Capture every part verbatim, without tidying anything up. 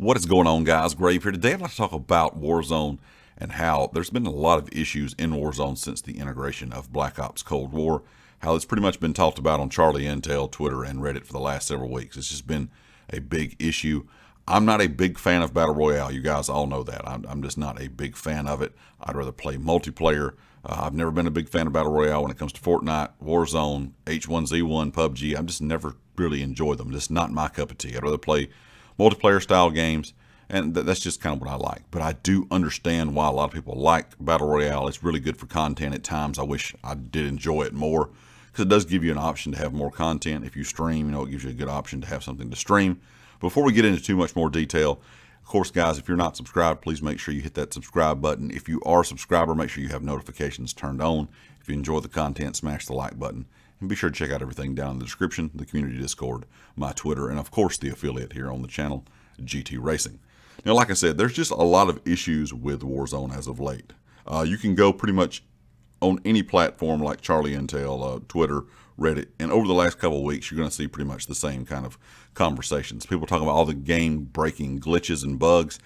What is going on, guys? Grave here. Today I'd like to talk about Warzone and how there's been a lot of issues in Warzone since the integration of Black Ops Cold War. How it's pretty much been talked about on Charlie Intel, Twitter, and Reddit for the last several weeks. It's just been a big issue. I'm not a big fan of Battle Royale. You guys all know that. I'm, I'm just not a big fan of it. I'd rather play multiplayer. Uh, I've never been a big fan of Battle Royale when it comes to Fortnite, Warzone, H one Z one, P U B G. I'm just never really enjoyed them. Just not my cup of tea. I'd rather play multiplayer style games, and th that's just kind of what I like. But I do understand why a lot of people like Battle Royale. It's really good for content at times. I wish I did enjoy it more, because it does give you an option to have more content. If you stream, you know, it gives you a good option to have something to stream. Before we get into too much more detail, of course, guys, if you're not subscribed, please make sure you hit that subscribe button. If you are a subscriber, make sure you have notifications turned on. If you enjoy the content, smash the like button. And be sure to check out everything down in the description, the community Discord, my Twitter, and of course the affiliate here on the channel, G T Racing. Now, like I said, there's just a lot of issues with Warzone as of late. Uh, you can go pretty much on any platform like Charlie Intel, uh, Twitter, Reddit, and over the last couple of weeks, you're going to see pretty much the same kind of conversations. People talking about all the game-breaking glitches and bugs.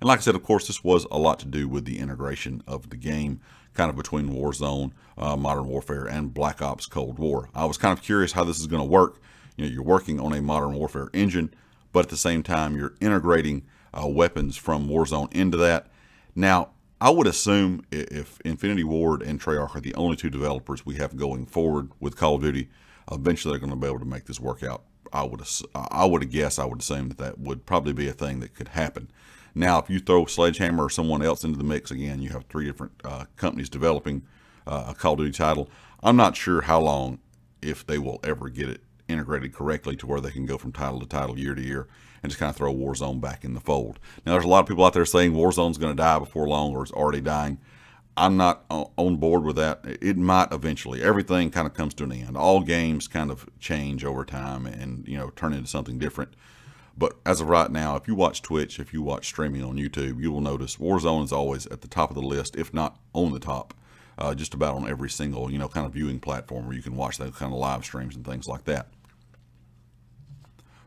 And like I said, of course, this was a lot to do with the integration of the game, kind of between Warzone, uh, Modern Warfare, and Black Ops Cold War. I was kind of curious how this is going to work. You know, you're working on a Modern Warfare engine, but at the same time, you're integrating uh, weapons from Warzone into that. Now, I would assume if Infinity Ward and Treyarch are the only two developers we have going forward with Call of Duty, eventually they're going to be able to make this work out. I would, I would guess, I would assume that that would probably be a thing that could happen. Now, if you throw Sledgehammer or someone else into the mix, again, you have three different uh, companies developing uh, a Call of Duty title. I'm not sure how long, if they will ever get it integrated correctly to where they can go from title to title, year to year, and just kind of throw Warzone back in the fold. Now, there's a lot of people out there saying Warzone's going to die before long, or it's already dying. I'm not on board with that. It might eventually. Everything kind of comes to an end. All games kind of change over time and, you know, turn into something different. But as of right now, if you watch Twitch, if you watch streaming on YouTube, you will notice Warzone is always at the top of the list, if not on the top. Uh, just about on every single, you know, kind of viewing platform where you can watch those kind of live streams and things like that.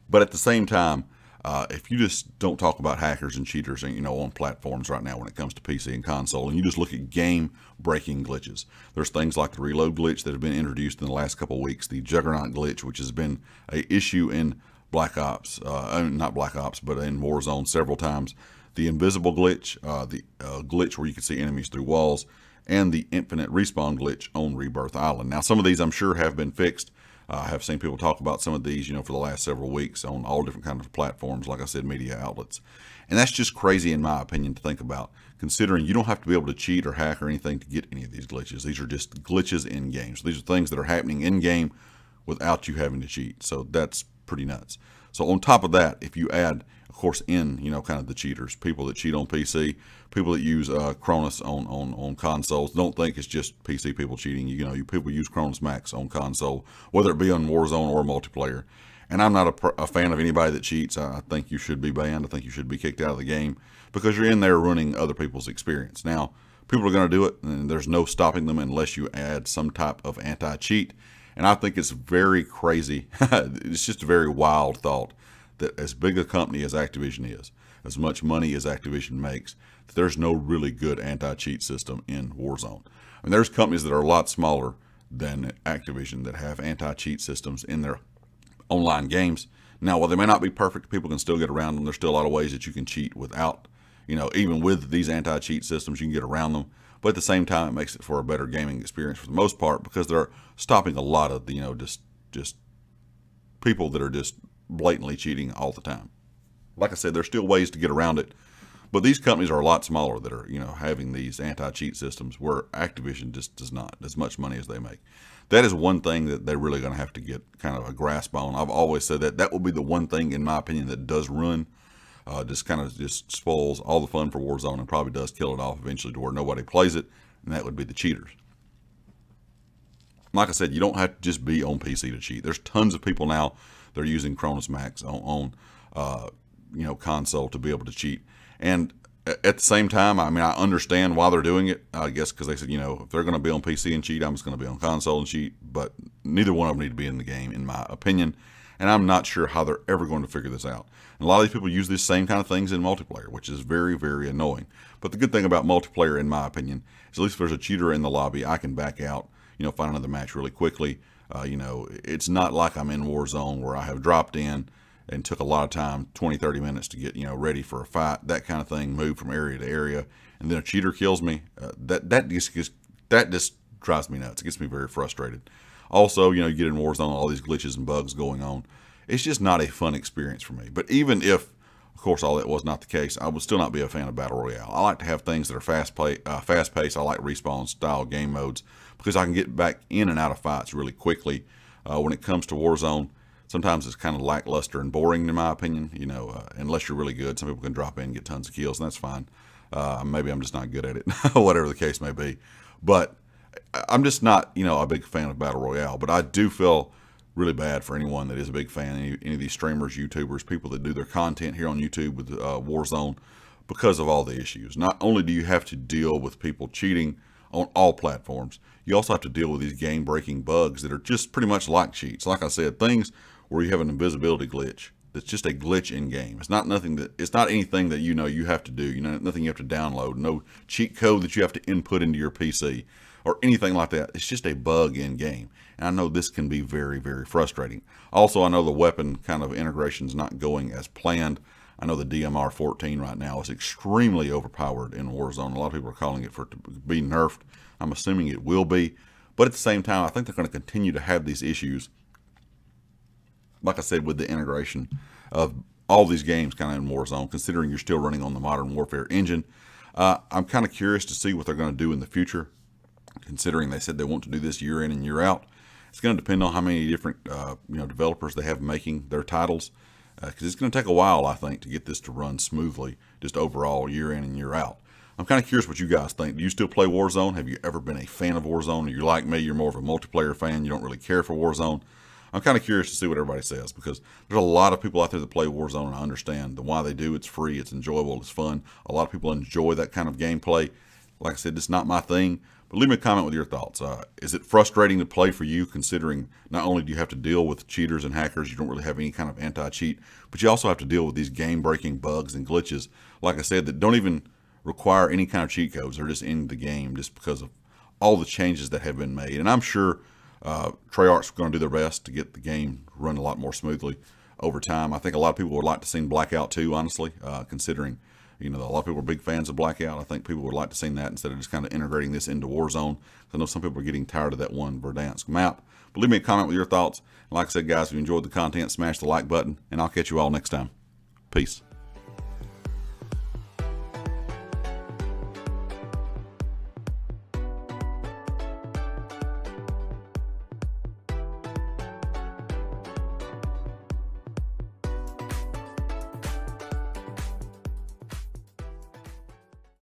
But at the same time, uh, if you just don't talk about hackers and cheaters and, you know, on platforms right now when it comes to P C and console, and you just look at game-breaking glitches, there's things like the reload glitch that have been introduced in the last couple of weeks, the juggernaut glitch, which has been an issue in Black Ops, uh, not Black Ops, but in Warzone several times, the invisible glitch, uh, the uh, glitch where you can see enemies through walls, and the infinite respawn glitch on Rebirth Island. Now, some of these I'm sure have been fixed. Uh, I have seen people talk about some of these, you know, for the last several weeks on all different kinds of platforms, like I said, media outlets. And that's just crazy, in my opinion, to think about, considering you don't have to be able to cheat or hack or anything to get any of these glitches. These are just glitches in games. These are things that are happening in game without you having to cheat. So that's pretty nuts. So on top of that, if you add, of course, in, you know, kind of the cheaters, people that cheat on P C, people that use uh, Cronus on, on, on consoles. Don't think it's just P C people cheating. You know, you people use Cronus Max on console, whether it be on Warzone or multiplayer. And I'm not a, a fan of anybody that cheats. I think you should be banned. I think you should be kicked out of the game, because you're in there ruining other people's experience. Now, people are going to do it, and there's no stopping them unless you add some type of anti-cheat. And I think it's very crazy. It's just a very wild thought that as big a company as Activision is, as much money as Activision makes, that there's no really good anti-cheat system in Warzone. I mean, there's companies that are a lot smaller than Activision that have anti-cheat systems in their online games. Now, while they may not be perfect, people can still get around them. There's still a lot of ways that you can cheat without, you know, even with these anti-cheat systems, you can get around them. But at the same time, it makes it for a better gaming experience for the most part, because they're stopping a lot of the, you know, just just people that are just blatantly cheating all the time. Like I said, there's still ways to get around it, but these companies are a lot smaller that are, you know, having these anti-cheat systems, where Activision just does not, as much money as they make. That is one thing that they're really going to have to get kind of a grasp on. I've always said that that will be the one thing, in my opinion, that does ruin. Uh, just kind of just spoils all the fun for Warzone, and probably does kill it off eventually to where nobody plays it, and that would be the cheaters. Like I said, you don't have to just be on P C to cheat. There's tons of people now that are using Cronus Max on, on uh, you know, console to be able to cheat. And at the same time, I mean, I understand why they're doing it, I guess, because they said, you know, if they're going to be on P C and cheat, I'm just going to be on console and cheat. But neither one of them need to be in the game, in my opinion. and I'm not sure how they're ever going to figure this out. And a lot of these people use these same kind of things in multiplayer, which is very, very annoying. But the good thing about multiplayer, in my opinion, is at least if there's a cheater in the lobby, I can back out, you know, find another match really quickly. Uh, you know, it's not like I'm in Warzone where I have dropped in and took a lot of time, twenty, thirty minutes to get, you know, ready for a fight, that kind of thing, move from area to area, and then a cheater kills me. Uh, that, that, just, just, that just drives me nuts. It gets me very frustrated. Also, you know, you get in Warzone, all these glitches and bugs going on. It's just not a fun experience for me. But even if, of course, all that was not the case, I would still not be a fan of Battle Royale. I like to have things that are fast play, uh, fast paced. I like respawn style game modes because I can get back in and out of fights really quickly. Uh, when it comes to Warzone, sometimes it's kind of lackluster and boring, in my opinion, you know, uh, unless you're really good. Some people can drop in and get tons of kills, and that's fine. Uh, maybe I'm just not good at it, whatever the case may be. But I'm just not, you know, a big fan of Battle Royale. But I do feel really bad for anyone that is a big fan, any, any of these streamers, YouTubers, people that do their content here on YouTube with uh, Warzone, because of all the issues. Not only do you have to deal with people cheating on all platforms, you also have to deal with these game-breaking bugs that are just pretty much like cheats. Like I said, things where you have an invisibility glitch. That's just a glitch in game. It's not nothing that, it's not anything that, you know, you have to do, you know, nothing you have to download, no cheat code that you have to input into your P C or anything like that. It's just a bug in game. And I know this can be very, very frustrating. Also, I know the weapon kind of integration is not going as planned. I know the D M R fourteen right now is extremely overpowered in Warzone. A lot of people are calling it for it to be nerfed. I'm assuming it will be, but at the same time, I think they're going to continue to have these issues. Like I said, with the integration of all these games kind of in Warzone, considering you're still running on the Modern Warfare engine, uh, I'm kind of curious to see what they're going to do in the future, considering they said they want to do this year in and year out. It's going to depend on how many different uh, you know, developers they have making their titles, because uh, it's going to take a while, I think, to get this to run smoothly, just overall year in and year out. I'm kind of curious what you guys think. Do you still play Warzone? Have you ever been a fan of Warzone? Are you like me? You're more of a multiplayer fan. You don't really care for Warzone. I'm kind of curious to see what everybody says, because there's a lot of people out there that play Warzone, and I understand the why they do. It's free, it's enjoyable, it's fun. A lot of people enjoy that kind of gameplay. Like I said, it's not my thing, but leave me a comment with your thoughts. Uh, is it frustrating to play for you, considering not only do you have to deal with cheaters and hackers, you don't really have any kind of anti-cheat, but you also have to deal with these game-breaking bugs and glitches, like I said, that don't even require any kind of cheat codes. They're just in the game just because of all the changes that have been made. And I'm sure Uh, Treyarch's going to do their best to get the game run a lot more smoothly over time. I think a lot of people would like to see Blackout too, honestly, uh, considering, you know, a lot of people are big fans of Blackout. I think people would like to see that instead of just kind of integrating this into Warzone. I know some people are getting tired of that one Verdansk map. But leave me a comment with your thoughts. And like I said, guys, if you enjoyed the content, smash the like button, and I'll catch you all next time. Peace.